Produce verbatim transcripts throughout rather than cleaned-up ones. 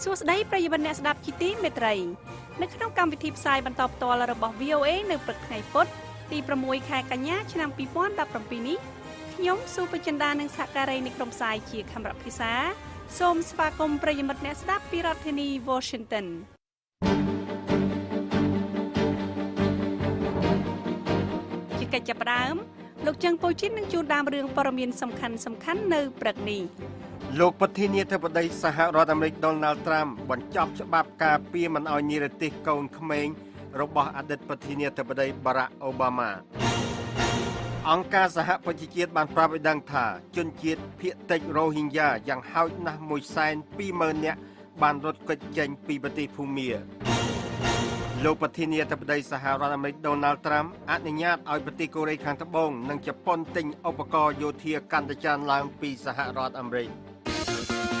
Washington លោកចង់ពោលជិននឹងជួបដើមរឿងព័ត៌មានសំខាន់សំខាន់នៅព្រឹកនេះ លោកប្រធានាធិបតីសហរដ្ឋអាមេរិក សេចក្តីរាយការណ៍អំពីក្រមមេបញ្ជាការយោធាអាមេរិកបដិសេធថាមិនមានជនជ្រុលនិយមនៅក្នុងជួរយោធាឡើយ ចំនួន 800,000 អ្នកកុំឲ្យបញ្ជូនទៅកាន់ប្រទេសរបស់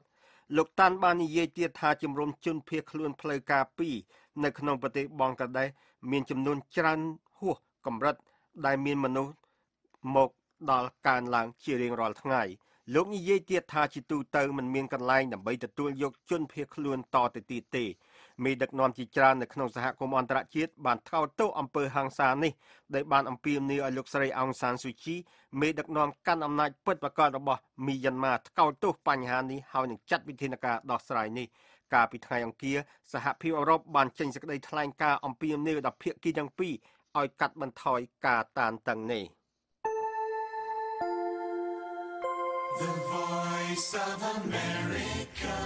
លោកតាន់បាននិយាយទៀតថាជំរំជនភៀសខ្លួនផ្លូវការពីនៅក្នុងប្រទេសបង់ក្លាដេសមានចំនួនច្រើនហួសកម្រិតដែលមានមនុស្សមកដល់កើនឡើងជារៀងរាល់ថ្ងៃ Lúc như dây tiết thà chỉ tù tơ mình miên cần lai nằm bây tật tuôn dục chân phía khuôn to từ tì tì. Mì đặc nòm chỉ tràn được nông giả hạ công an trả chiết bàn thao tố âm bờ hàng xa này. Để bàn âm phim này ở lúc xảy ông San Suu Kyi. Mì đặc nòm căn âm nạch bất và con rộng bỏ. Mì dân mà thao tố bánh hà này hào những chất vị thiên nạc đọc xảy này. Cả bị thay ông kia, giả hạ phim ở rộp bàn chênh giặc đầy thay lãnh ca âm phim này đọc phiện kia đăng phí. Ôi cắt bàn thói cả tàn tầng này. The Voice of America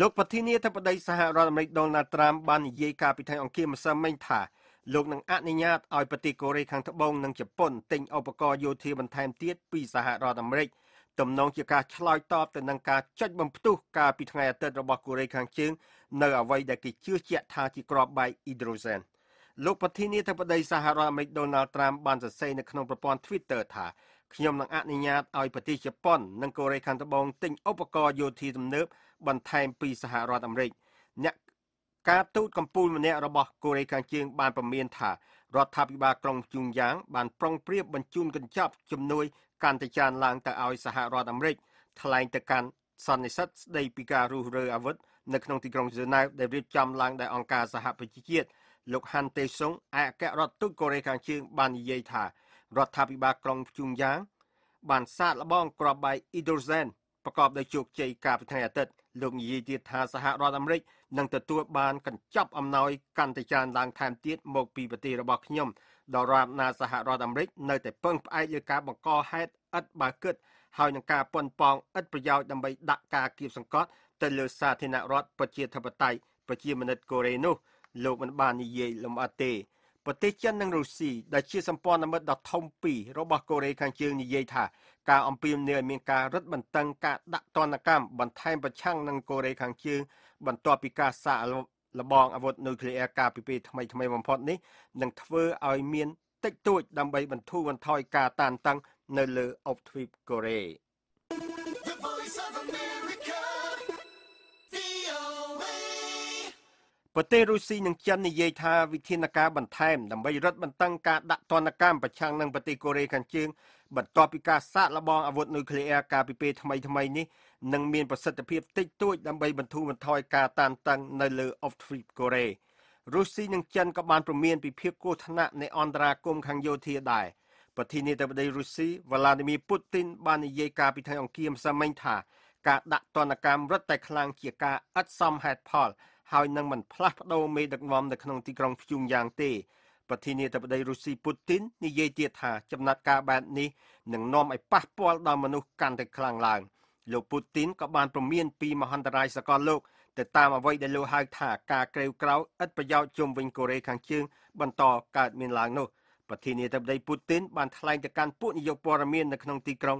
លោកប្រធានាធិបតីសហរដ្ឋអាមេរិក លោកប្រធានាធិបតីសហរដ្ឋអាមេរិក Twitter ថា ខ្ញុំនឹងអនុញ្ញាតឲ្យប្រទេសជប៉ុននិងកូរ៉េខាងត្បូងទិញឧបករណ៍យោធាទំនើបបន្ថែមពីសហរដ្ឋអាមេរិកអ្នកការទូតកំពូលម្នាក់របស់កូរ៉េខាងជើងបានពំមានថារដ្ឋាភិបាលក្រុងជុងយ៉ាងបានប្រុងប្រៀបបញ្ជូនកញ្ចប់ជំនួយកាន់តែច្រើនឡើងទៅឲ្យសហរដ្ឋអាមេរិកថ្លែងទៅកាន់សន្និសីទស្តីពីការរុះរើអាវុធនៅក្នុងទីក្រុងហ្សឺណែវដែលរៀបចំឡើងដោយអង្គការសហប្រជាជាតិលោក ហាន់តេសុងអគ្គរដ្ឋទូតកូរ៉េខាងជើងបាននិយាយថារដ្ឋាភិបាលក្រុងជុងយ៉ាងបានសាកល្បងក្របបែកអ៊ីដូសែនប្រកបដោយជោគជ័យការប្រតិកម្មអាទិត្យលោកនិយាយទៀតថាសហរដ្ឋអាមេរិកនឹងទទួលបានកញ្ចប់អំណោយកាន់តែច្រើនឡើងថែមទៀតមកពីប្រទេសរបស់ខ្ញុំដោយរាប់ណាសហរដ្ឋអាមេរិកនៅតែពឹងផ្អែកលើការបង្កហេតុឥតបើកឹតហើយនឹងការប៉ុនប៉ងឥតប្រយោជន៍ដើម្បីដាក់ការគាបសង្កត់ទៅលើសាធារណរដ្ឋប្រជាធិបតេយ្យប្រជាមានិតកូរ៉េនោះលោកបាននិយាយលំអិតទេប្រទេសចិននិងរុស្ស៊ីដែលជាសម្ព័ន្ធមិត្តដ៏ធំពីរបស់កូរ៉េខាងជើងនិយាយថា ការអំពាវនាវឲ្យមានការរឹតបន្តឹងការដាក់ទណ្ឌកម្មបន្ថែមប្រឆាំងនឹងកូរ៉េខាងជើងបន្ទាប់ពីការសាកល្បងអាវុធនុយក្លេអ៊ែរកាលពីពេលថ្មីៗបំផុតនេះនឹងធ្វើឲ្យមានតិចតួចដើម្បីបន្ធូរបន្ថយការតានតឹងនៅលើអូបទ្វីបកូរ៉េ ប្រទេសរុស្ស៊ីនឹងចិននិយាយថាវិធានការបន្ថែមដើម្បីរឹតបន្តឹងការដាក់ទណ្ឌកម្មប្រឆាំងនឹងប្រទេសកូរ៉េខាងជើងបន្ទាប់ពីការសាកល្បងអាវុធនុយក្លេអ៊ែរកាលពីពេលថ្មីៗនេះនឹងមានប្រសិទ្ធភាពតិចតួចដើម្បីបន្ធូរបន្ថយការតានតឹងនៅលើអូបទ្វីបកូរ៉េរុស្ស៊ីនឹងចិនក៏បានព្រមមានពីភាពគ្រោះថ្នាក់នៃអន្តរាគមន៍ខាងយោធាដែរប្រធានាធិបតីរុស្ស៊ី ហើយនឹង បានផ្លាស់ប្ដូរមេដឹកនាំនៅក្នុងទីក្រុងភ្យុងយ៉ាងទេប្រធានាធិបតីរុស្ស៊ី Putin និយាយទៀតថាចំណាត់ការបែបនេះនឹងនាំឲ្យប៉ះពាល់ដល់មនុស្សកាន់តែខ្លាំងឡើងលោក Putin ក៏បានប្រមានពីមហន្តរាយសកលលោកទៅតាមអ្វីដែលលោកហៅថាការក្រីវក្រោយឥតប្រយោជន៍ជុំវិញកូរ៉េខាងជើងបន្តកើតមានឡើងនោះប្រធានាធិបតី Putin បានថ្លែងទៅកាន់ពួកនាយកព័ត៌មាននៅក្នុងទីក្រុង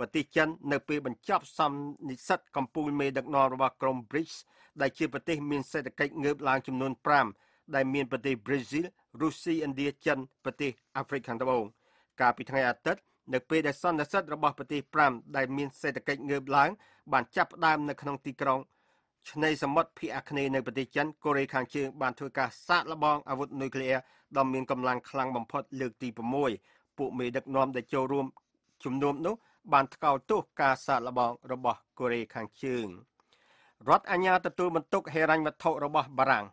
ប្រទេសចិននៅពេលបញ្ចប់សន្និសីទកំពូលមេដឹកនាំរបស់ក្រុម BRICS ដែលជាប្រទេសមានសេដ្ឋកិច្ចងើបឡើងចំនួន 5 ដែលមានប្រទេសប្រេស៊ីលរុស្ស៊ីឥណ្ឌាចិនប្រទេសអាហ្វ្រិកខាងត្បូងកាលពីថ្ងៃអាទិត្យនៅពេលដែលសន្និសីទរបស់ប្រទេស 5 ដែលមានសេដ្ឋកិច្ចងើបឡើងបានចាប់ផ្ដើមនៅក្នុងទីក្រុងឆ្នេរសមុទ្រភាគអាគ្នេយ៍នៅប្រទេសចិនកូរ៉េខាងជើងបានធ្វើការសាកល្បងអាវុធនុយក្លេអ៊ែរដ៏មានកម្លាំងខ្លាំងបំផុតលើកទី 6 ពួកមេដឹកនាំដែលចូលរួមជំនុំនោះបានថ្កោលទោសការសាកល្បងរបស់បារាំង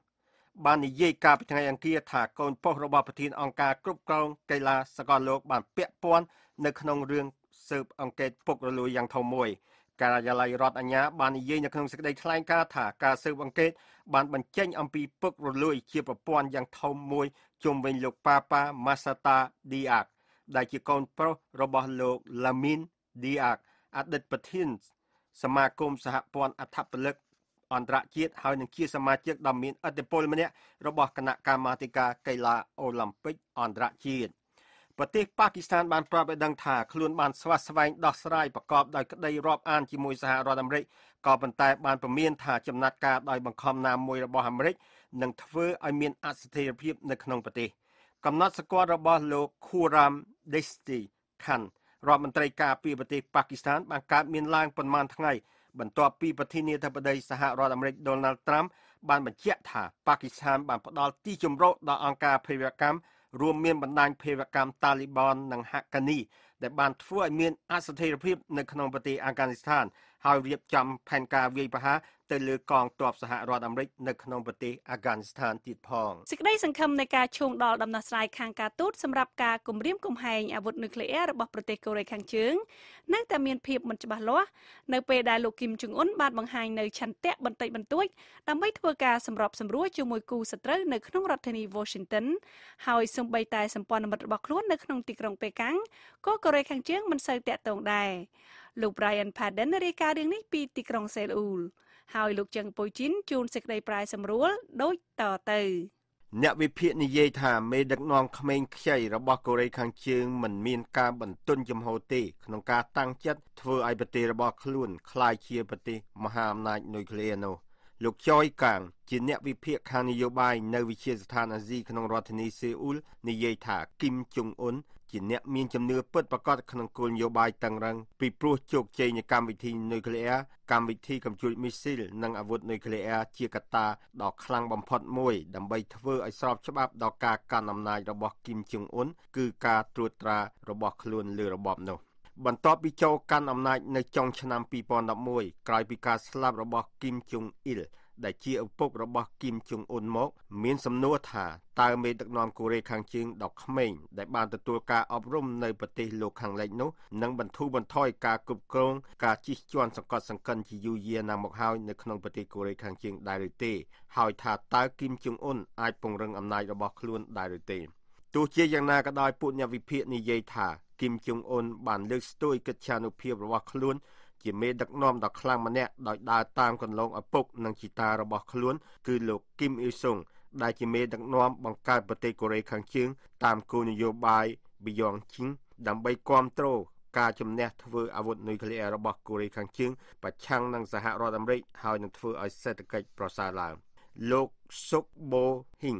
បាននិយាយកាលពីថ្ងៃអង្គារថាកូនប្រុសរបស់ប្រធានអង្គការគ្រប់គ្រងកីឡាសកលលោកបានពាក់ព័ន្ធនៅក្នុងរឿងស៊ើបអង្កេតពុករលួយយ៉ាងធំមួយកាលយឡ័យរដ្ឋអាញាបាននិយាយនៅក្នុងសេចក្តីថ្លែងការណ៍ថាការស៊ើបអង្កេតបានបញ្ចេញអំពីពុករលួយជាប្រព័ន្ធយ៉ាងធំមួយជុំវិញលោកប៉ាប៉ាម៉ាសាតាឌីអាកដែលជាកូនប្រុសរបស់លោកឡាមីន ឌីអាកអតីតប្រធានសមាគមសហព័ន្ធអធិបតេយ្យអន្តរជាតិហើយនឹងជាសមាជិកដ៏មានឥទ្ធិពលម្នាក់របស់គណៈកម្មាធិការកីឡាអូឡីមពិកអន្តរជាតិប្រទេសប៉ាគីស្ថានបានប្រាប់ឲ្យដឹងថាខ្លួនបានស្វាស្វែងដោះស្រាយប្រកបដោយក្តីរាប់អានជាមួយសហរដ្ឋអាមេរិកក៏ប៉ុន្តែបានពំមានថាចំណាត់ការដោយបង្ខំណាមួយរបស់អាមេរិកនឹងធ្វើឲ្យមានអស្ថិរភាពនៅក្នុងប្រទេស កំណត់សកលរបស់លោក Khurram Deshti Khan រដ្ឋមន្ត្រីការពារប្រទេសប៉ាគីស្ថានបានកើតមានឡើងប៉ុន្មានថ្ងៃបន្ទាប់ពីប្រធានាធិបតីសហរដ្ឋអាមេរិក Donald Trump បានបញ្ជាក់ថាប៉ាគីស្ថានបានផ្ដល់ទីជំរកដល់អង្គការភេរវកម្មរួមមានបណ្ដាញភេរវកម្មតាលីបាននិងហាក់កានី แต่บางทั่วเมียนอาสเทียพิบในขนมปฏิอัฟกานิสถานหายเรียบจำแผนการวิพากษ์แต่เลือกกองตรวจสหรัฐอเมริกในขนมปฏิอัฟกานิสถานติดพองสิ่งได้สังคมในการชงดอลดำนักสายคางการตูดสำหรับการกลุ่มเรียมกลุ่มไฮอาวุธนิวเคลียร์บอกประเทศเกาหลีข้างจึงนั่งแต่เมียนเพียบมันจะบาล้อในเปได้ลูกกิมจุงอ้นบาดบางไฮในชั้นเตะบันเตยบันตุยทำให้ทัวร์การสำหรับสำรวจจมูกกูสตร์ในขนมรัฐนิวอชิงตันหายส่งใบตายสัมปอนบัตรบอกล้วนในขนมติกรองเปกังก็เกาหลีข้างจึงมันเสยเตะตรงได้ลูกไบรอันพาเดนนาฬิกาเดือนนี้ปีติกรองเซลูลหายลูกจังปุยจินจูนเสกได้ปลายสำรวจโดยต่อเตยเนวิเพียนิเยธาเมดักนองเขมงเขยระบอกเกาหลีข้างจึงมันมีการบรรทุนจมโฮตีขนมการตั้งจัดเทอไอปฏิระบอกคลุ่นคลายเคียปฏิมหาอำนาจนิวเคลียร์โนลูกจ้อยกลางจีเนวิเพียคานโยบายในวิเชียสถานอาซีขนมรัฐนิเซอุลนิเยธากิมจงอุนจีเนมีจำเนื้อเปิดประกอบขนมกุลโยบายต่างรังปีปลุกโจกใจในการวิธีนิวเคลียร์การวิธีกำจุดมิสซิลนังอาวุธนิวเคลียร์เชียกตาดอกคลังบำพดมวยดำใบทเวอไอสอบฉบับดอกการการนำนายระบบกิมจงอุนคือการตรวจตราระบบคลุนหรือระบบโนบรรทบวิจารการอำนาจในจงชนามปีปอนดับมวยกลายเป็นการสลับระบบกิมจงอิลได้เชี่ยวพวกระบบกิมจงอุนมกมีสำนวนถ่าตาเมดักนอนกุเรคังจึงดอกเขมงได้บานตัวการอบรมในปฏิโลกขังเล็กนุนังบรรทุบรรทอยการกรุบกรงการจิจวนสังกัดสังกันที่ยูเยียนามกเฮาในขนมปฏิกุเรคังจึงได้ฤตีเฮาถ่าตากิมจงอุนอายปงเริงอำนาจระบบคล้วนได้ฤตีตัวเชี่ยยังนาก็ได้ปุ่นยาวิเพียนิเยธากิมจงอุนบานเลือกสตุยกัจฉานุเพียบระบบคล้วนจิเมดักนอมดอกคลังมันแน่ดอกดาตามกันลงอปุกนังจิตาระบบคล้วนคือโลกกิมอิลซุงได้จิเมดักนอมบังการปฏิกริยขังจึงตามกูนโยบายบิยองชิงดำใบความโตการจำแนกทวีอาวุธนิวเคลียร์ระบบกุริขังจึงประชังนังสหรัฐอเมริกาหายนังทวีไอเซตเกตปราสาลาโลกซุกโบหิง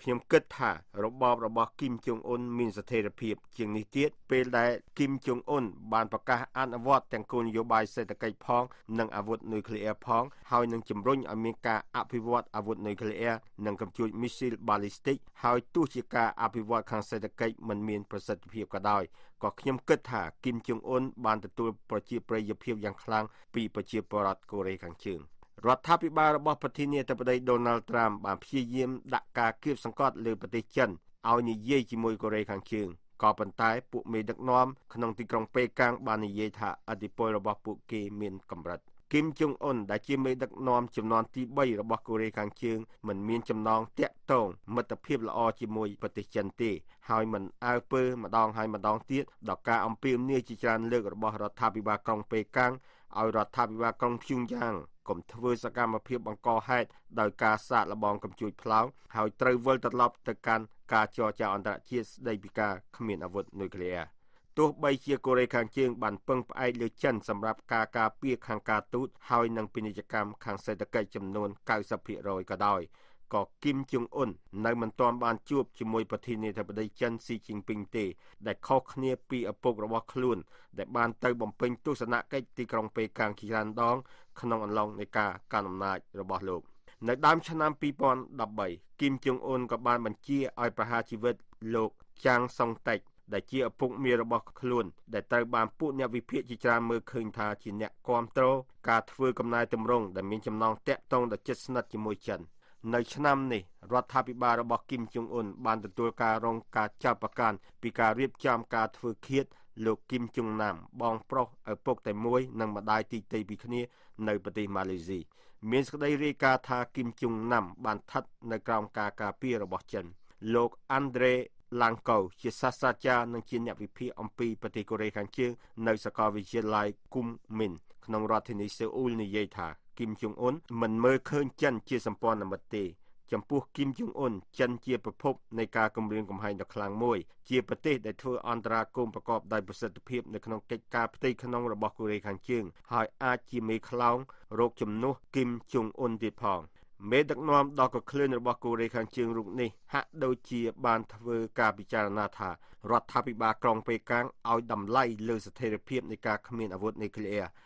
ขยมเกิดถ่าระบอบระบอบกิมจงอุนมินสเตอร์เพียบเชียงนิเทียเป็นได้กิมจงอุนบานประกาศอ่านอวอดแต่งกลนโยบายเศรษฐกิจพองนังอาวุธนิวเคลียร์พองเฮานังจิมรุ่นอเมริกาอภิวัตอาวุธนิวเคลียร์นังกำจุดมิสซิลบาลิสติกเฮาตู้ชิกาอภิวัตขังเศรษฐกิจมันมีประสิทธิภาพก็ได้ก็ขยมเกิดถ่ากิมจงอุนบานตัวประชีประยเพียบอย่างคลังปีประชีปรัตโกเรขังเชิงรัฐบาลระบอบประเทศเนเธอร์แลนด์โดนัลด์ทรัมป์บางพยายามดักการคืบสังกัดหรือปฏิเสธเอาหนี้เย่จิมวยเกาหลีข้างเคียงก่อปัญหาปุกเมดักน้อมขนมติกรองเปกางบานเยธาอธิปไตยระบอบปุกเกเมียนกำรัดกิมจงอุนได้จิมวยดักน้อมจำนวนที่ใบระบอบเกาหลีข้างเคียงเหมือนเมียนจำนวนเตะตรงมัตเพียบละอจิมวยปฏิเสธตีหายเหมือนเอาเปอร์มาดองหายมาดองเตี้ยดอกการอัมพิมเนื้อจิจารเลือกระบอบรัฐบาลกรองเปกางเอารัฐบาลกรองพิงยางกลุ่มทวีสกรรมเพียบบังกอให้โดยการสาดระบองกำจุยพลาวหายเตรเวลตลอดแต่การการจอจาอันตรชีสได้พิการขมิ้นอาวุธนิวเคลียร์ตัวใบเชียโกเรคังเจียงบันเปิงไอเลือเช่นสำหรับการกาเปียขังการตูดหายนังปิณิจกรรมขังเศรษฐกิจจำนวนเก้าสิบพิโรยก็ได้ก็กิมจงอุนในมันตอนบานจูบจิมวยประเทศเนเธอร์แลนด์จันซีจิงปิงเตได้เข้าเนียปีอปกระวอกคลุนได้บานเตยบ่มเป็นตุสนะใกล้ตีกรองเปกางขีรันดองขนองอันลองในกาการอำนาจระบอบโลกในดามชนามปีปอนดับใบกิมจงอุนกับบานบัญชีออยประหารชีวิตโลกจางซองเตกได้เจียปุกมีระบบคลุนได้เตยบานปุญญาวิเพียจิจารมือคืนทาจินเนความโตการฟื้นกำนายตำรงได้มีจำนองแตะตรงได้เจ็ดสนัดจิมวยจันในชนามนี้รัฐบาลระบอบกิมจงอุนบานตัวการรองการเจ้าประการปีการเรียบจำการฟื้นเคียดโลกกิมจงนำบองโปรเอปกแต่มวยนังมาได้ตีตีปีนี้ในประเทศมาเลเซียเมียนก็ได้เรียกการทากิมจงนำบานทัดในกลางการกาเปียระบอบจันโลกอันเดรลังเกอเชสซาจานังจีนวิพีอัมพีปฏิกุเรขังเชื่อในสกอวิเชียไลกุมมินขนมรัฐนิเซอุลนิเยธากิมจงอุนมันเมื่อเคลื่อนจันเจียสัมปอนนามตีจำพวกกิมจงอุนจันเจียประพบในการกำเรียงกำไฮดักคลางมวยเจียประเทศได้เทออันตรากรมประกอบได้ประสิทธิภาพในขนมเกจกาปฏิขนมระบบกุเรขังเชื่อหายอาจีเมคลองโรคจำนุกิมจงอุนติดพองเมดักนอมดอกเคลื่อนระบบกุเรขังเชื่อรุกนี้ฮะโดยเจียบานทเวการพิจารณาธารัฐบาลกรองไปกลางเอาดำไล่เลือดเสถียรเพียบในการขมิ้นอาวุธนิวเคลียร์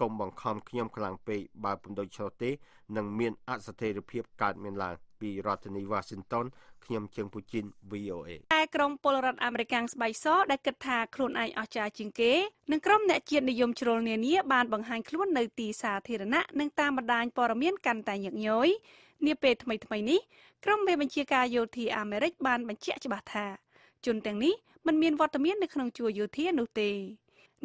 กองบังคับขยมคลังปีบาปุ่นโดยชาวเตหนังเมียนอาสเทเพียบการเมียนลางปีรัฐนิวาสินตันขยมเชียงปูจินวีโอเอแต่กรมพลรัฐอเมริกันสบายซ้อได้กระทาโคลนไออาจาจิงเกหนึ่งกรมเนเจียนนิยมโจรเนียนี้บานบังหันคล้วนในตีสาเทระนะหนึ่งตามบรรดาปรเมียนกันแต่อย่างย้อยเนียเปทำไมทำไมนี้กรมเบบัญชีการโยธีอเมริกบานบัญชีฉบับทาจนแต่นี้มันมีวัตเมียนในขนมจัวโยธีนุเตเ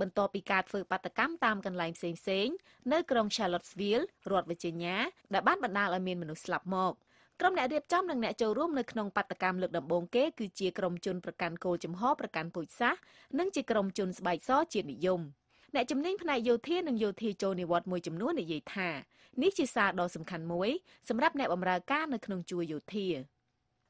บรรทอปีการฝึกปฏิกรรมตามกันลายเซ็งๆเนื้อกรงชาร์ลอตส์วิลล์รอดเวเจเนียและบ้านบรรดาอเมริกันมนุษย์สลับหมอกกรมแหนเรียบจ้ำดังแหนเจ้าร่วมในขนมปัตกรรมเหลือกดำบงเก้คือเจียกรมจุนประกันโกจำห่อประกันปุ๋ยซะนั่งเจียกรมจุนสบายซ้อเจียนิยมแหนจำนิ่งพนายโยเทนังโยเทโจในวัดมวยจำนวนในเยธานิจิซาดอสำคัญมวยสำหรับแหนบำราก้าในขนมจัวโยเท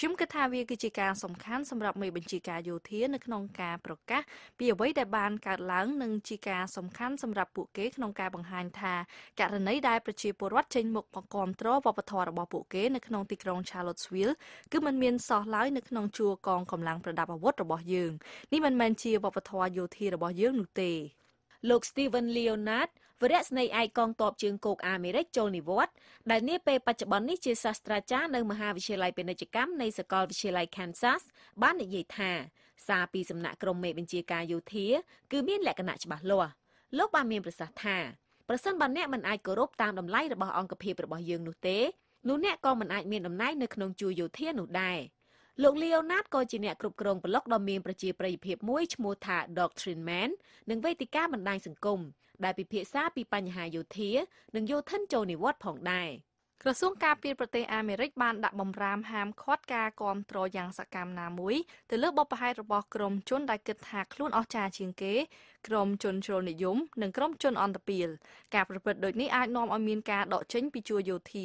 คิมกระทาวีกิจการสำคัญสำหรับมือบัญชีการโยเทในขนมการประกาศเปียไว้ได้บานการล้างหนึ่งกิจการสำคัญสำหรับปุเก้ขนมการบังหันแท้การในได้ประชีปวัตเชนหมกประกอบตรวปทระบปุเก้ในขนมติกรองชาร์ลอตส์วิลล์คือมันเมียนสอหลายในขนมชัวกองกำลังประดับอาวุธระบยืงนี่มันแมนชีปปทโยธีระบอเยื้องนุเตลูกสตีเวนเลโอนาร์ดวรัสในไอกองตอบเชิงโกกอเมริกโจนิวอตได้เนเปปัจจุบันนี้เจสัสตราจาในมหาวิทยาลัยเป็นนักกรรมในสกอตวิทยาลัยแคนซัสบ้านในเยธาซาปีสำนักกรมเมบัญชีการโยธีคือมีนแหลกหนาฉบับลัวโลกบาเมียนประสาทาประสันบันเนมันไอโกรบตามดำไล่ระบอองกระเพรระบอเยื้องนุเตนุเนกองมันไอเมียนดำไล่ในขนมจูโยธีนุได้លោកលីអូណាតក៏ជាអ្នកគ្រប់គ្រងប្លុកដ៏មានប្រជាប្រិយភាពមួយឈ្មោះថា Doctrine Man និងវេទិកាបណ្ដាញសង្គមដែលពិភាក្សាពីបញ្ហាយោធានិងយោធិនចូលនិវត្តន៍ផងដែរกระทรวงการเปลี่ยนประเทศอเมริกบานดักบอมรามหามคอดกากรมตรอย่างสกามนามุยแต่เลือกบอปให้ระบบกรมชนได้เกิดหากคลุ่นอจาเชียงเกกรมชนโชนิยมหนึ่งกรมชนอันตะเปียลการประเปิดโดยนี้อาจนอมอเมริกาดอกเช้งปีจัวโยธี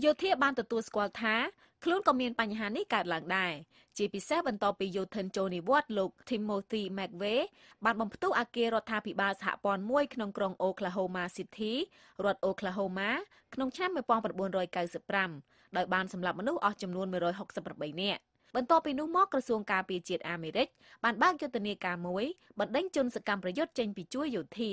โยธีบานตัวตัวสควอท้าคลุ้นก็มีปัญหานี้การหลังได้จีพีเซบันต่อปีโยธนโจนิวอตลูกทิมโมธีแม็กเวบานบำตุอาเกรธาพิบาลสหปอนมวยขนมกรงโอคลาโฮมาซิตี้รัฐโอคลาโฮมาขนมชาติเมื่อปองปัดบวนรอยเกยสิบรัมโดยบานสำหรับมนุษย์ออกจำนวนเมื่อรอยหกสิบใบเนี่ยบันต่อปีนุ่มมอกกระทรวงการปีเจียดอเมริกบานบ้างโยธนีการมวยบัดเด้งจนสกรรมประยุทธ์เจนปีช่วยโยธี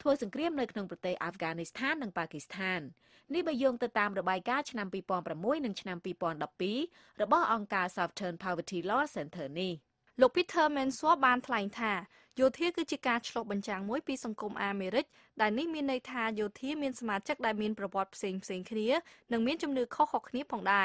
ทัวร์สังเกตในขนมประเทศอัฟกานิสถานและปากีสถานนี่ใบยงติดตามระบายการชนำปีปอนประมุ่ยหนึ่งชนำปีปอนดับปีระบบองค์การ Southern Poverty Law Center นี่ลูกพิเทอร์แมนซัวบานไทยแท้โยธีกิจการฉลองบัญชีมวยปีสังคมอเมริกได้นิมินในทาโยธีมีสมาชิกได้มีประวัติเสียงเสียงคดีหนึ่งมีจำนวนข้อขอกนี้ผ่องได้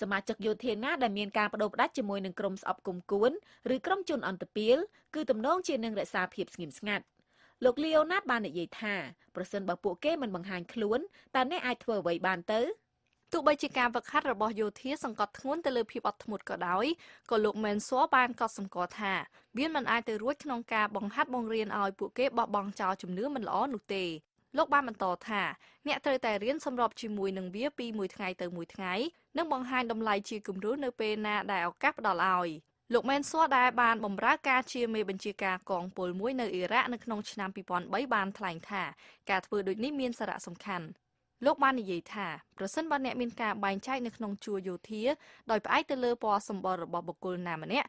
สมาชิกโยเทน่าได้มีการประดบดัชจมวยหนึ่งกรมสอบกุมกวนหรือกรมจุนอันตเปียลคือบ้านเพื่อโดยนี้ออกระยะเป้รอบชนะหมกหาย លោកបានបន្តថាអ្នកត្រូវតែរៀនសម្របជាមួយនឹងវាពីមួយថ្ងៃទៅមួយថ្ងៃនឹងបង្ហាញតម្លៃជាគំរូនៅពេលណាដែលឱកាសផ្ដល់ឲ្យលោកមែនសួរដែរបានបំរើការជាមេបញ្ជាការកងពលមួយនៅអ៊ីរ៉ាក់នៅក្នុងឆ្នាំ ពីរពាន់បី បានថ្លែងថាការធ្វើដូចនេះមានសារៈសំខាន់លោកបាននិយាយថាប្រសិនបើអ្នកមានការបែកចាយនៅក្នុងជួរយោធាដោយផ្អែកទៅលើពណ៌សម្បររបស់បុគ្គលណាម្នាក់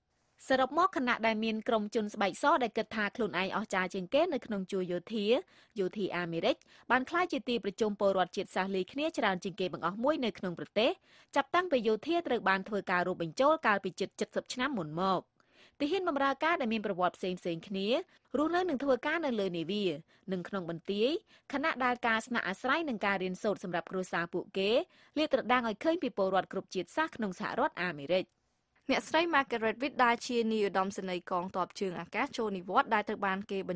ខណៈដែលមានក្រុមជនស្បែកសដែលគិតថាខ្លួនឯងអស់ចាជាងគេនៅក្នុងជួរយោធាយោធាអាមេរិកបានខ្លាចជាទីប្រជុំពលរដ្ឋជាតិសាសន៍លីគ្នាច្រើនជាងគេបង្អស់មួយនៅក្នុងប្រទេសចាប់តាំងពីយោធាត្រូវបានធ្វើការរួមបញ្ចូលកាលពីជិត រស់នៅនឹងធ្វើការនៅលើនាវានិងក្នុងបន្ទាយខណៈដែលការស្នាក់អាស្រ័យនិងការរៀនសូត្រសម្រាប់គ្រួសារពួកគេលាតត្រដាងឲ្យឃើញពីពលរដ្ឋគ្រប់ជាតិសាសន៍ក្នុងសហរដ្ឋអាមេរិក អ្នកស្រី Margaret Witt ដែលជានាយឧត្តមសេនីយ៍កងទ័ពជើងអាកាស Portland រដ្ឋ Oregon ការឈ្នះក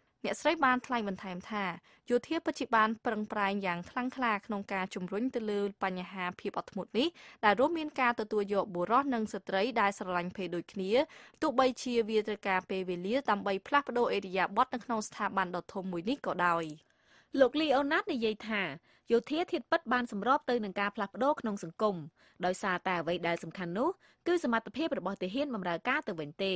អ្នកស្រីបានថ្លែងបន្ថែមថាយោធាពិតជាបានប្រឹងប្រែងយ៉ាងខ្លាំងក្លាក្នុងការជំរុញទៅលើបញ្ហាភាពអត់ធ្មត់នេះដែលរួមមានការទទួលយកបុរសនិងស្ត្រីដែលស្រឡាញ់ភេទដូចគ្នាទោះបីជាវាត្រូវការពេលវេលាដើម្បីផ្លាស់ប្ដូរអេរីយ៉ាបថនៅក្នុងស្ថាប័នដ៏ធំមួយនេះក៏ដោយ លោក Leonard និយាយថាយោធាធៀបពិតបានសម្របទៅនឹងការផ្លាស់ប្ដូរក្នុងសង្គមដោយសារតែអ្វីដែលសំខាន់នោះគឺសមត្ថភាពរបស់ទាហានបម្រើការទៅវិញទេ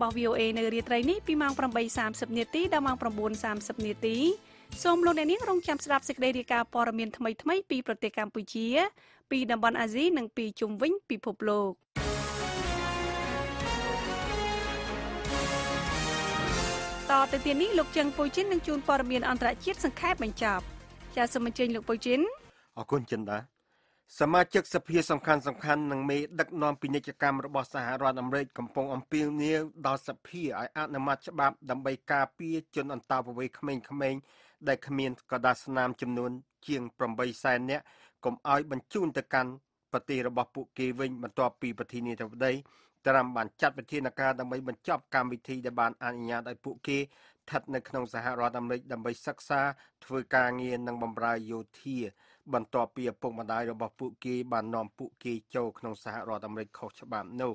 bỏ lỡ những video hấp dẫn Hãy subscribe cho kênh Ghiền Mì Gõ Để không bỏ lỡ những video hấp dẫn สมาชิกสภาสำคัญสำคัญหนังเมดักนอมปีนิจกรรมระบบสหรัฐอเมริกกำปองอัมพีเนกาเปลี่ยนแปลงการปฏิบัติการของรัฐบาลสหรัฐในปี ថិតនៅក្នុងសហរដ្ឋអាមេរិកដើម្បីសិក្សាធ្វើការងារនិងបម្រើយោធាបន្ទាប់ពីប្រធានាធិបតីត្រាំបានចាត់វិធានការដើម្បីបញ្ចប់កម្មវិធីដែលបានអនុញ្ញាតឲ្យពួកគេស្ថិតនៅក្នុងសហរដ្ឋអាមេរិកខុសច្បាប់នោះ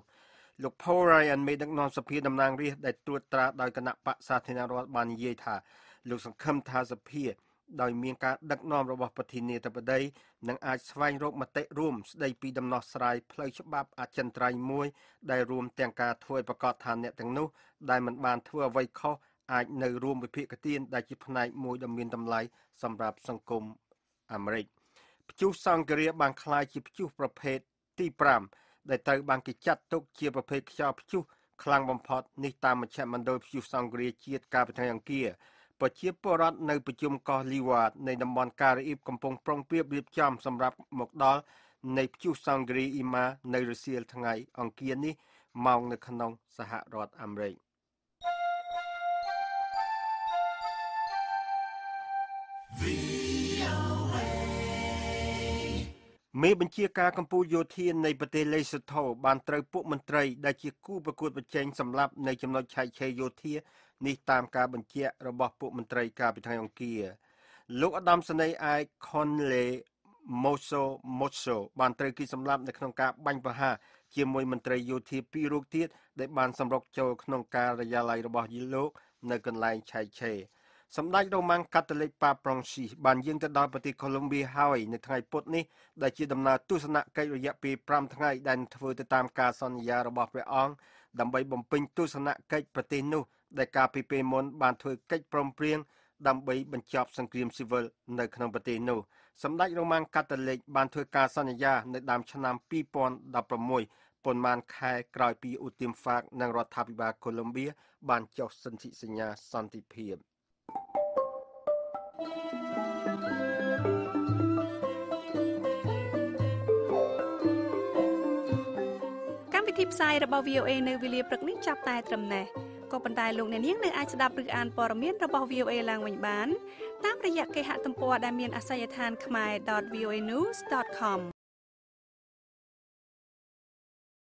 លោក Paul Ryan មេដឹកនាំសភាតំណាងរាស្ត្រដែលត្រួតត្រាដោយគណៈបក្សសាធារណរដ្ឋបាននិយាយថាលោកសង្ឃឹមថាសភា ដោយមានការដឹកនាំរបស់ប្រធានាធិបតីនិងអាចស្វែងរកមតិរួមស្ដីពីដំណោះស្រាយផ្លូវច្បាប់អចិន្ត្រៃយ៍មួយដែលរួមទាំងការធ្វើឲ្យប្រកាសថាអ្នកទាំងនោះដែលមិនបានធ្វើអ្វីខុសអាចនៅរួមវិភាគទានដែលជាផ្នែកមួយដ៏មានតម្លៃសម្រាប់សង្គមអាមេរិក Paul จุสังเกตบางคลายจิบจุประเภทที่ปรามได้เติบางกิจจัดทุกเชียประเภทชอบจุคลังบำพอดนี่ตามมาเช่นมันโดยจุสังเกตเชียดการเป็นทางเกียร์ปเชียปรัดในประชุมกอลีวาในดำบอลการีบกำปงปรองเปียบริบจอมสำหรับหมกดอลในจุสังเกตอิมาในรัสเซียทางไงอังเกียนี้มองในขนมสหรัฐอเมริกาเมื่อบัญชีการกัมพูโยเทียนในประเทศเลสโธบานเตอร์พวกมันเตยได้เชี่ยกู้ประกวดประเชงสำหรับในจำนวนชายชายโยเทียนี่ตามการบัญชีระบบพวกมันเตยการไปทางอังกฤษลูกอดัมสเนย์ไอคอนเลโมโซโมโซบานเตอร์คือสำหรับในขนมการบัญชีห้าเชี่ยมวยมันเตยโยเทียปีรุกเทียได้บานสำรองโจขนมการระยะไล่ระบบยิโลในกันไล่ชายชายสำนักโดมังคาตาลิกปาปรองซีบานยิงตะดาปฏิโคลอมเบียฮาวายในทางไอพดนี้ได้ชี้ดำเนินตุสนะไกระยะปีพรำทางไอดันทเวตตามการสัญญาระบบพระองค์ดำใบบำเพ็ญตุสนะไกปฏิโนได้การปีเปมอนบานทเวไกปรอมเพียงดำใบบรรจับสังครีมซิเวลในขนมปฏิโนสำนักโดมังคาตาลิกบานทเวการสัญญาในดำชนามปีปอนดับประมวยปนมานคายกลายปีอุติมฟากนางรัฐบิบาโคลอมเบียบานเจ้าสันติสัญญาสันติเพียบการวิธีพายระบบ วี โอ เอ ในวิลเลียปรักนิจับตายตรำแน่ก็ปัญญาลงในนี้ในอาจจะดับหรืออ่านปรเมียนระบบ วี โอ เอ ลางวิญญาณตามระยะเกหะตำปวดามีนอาศัยทานขมาย ดอท วี โอ เอ นิวส์ ดอท คอม